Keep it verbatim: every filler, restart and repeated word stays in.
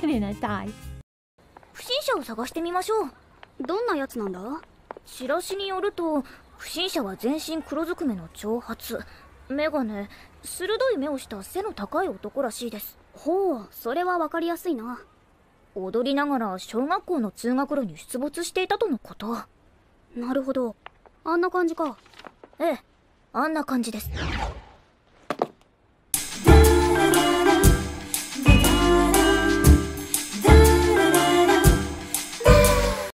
ヘレナタイ。不審者を探してみましょう。どんなやつなんだ？チラシによると、不審者は全身黒ずくめの長髪、眼鏡、鋭い目をした背の高い男らしいです。ほう、それは分かりやすいな。踊りながら小学校の通学路に出没していたとのこと。なるほど、あんな感じか。ええ、あんな感じです。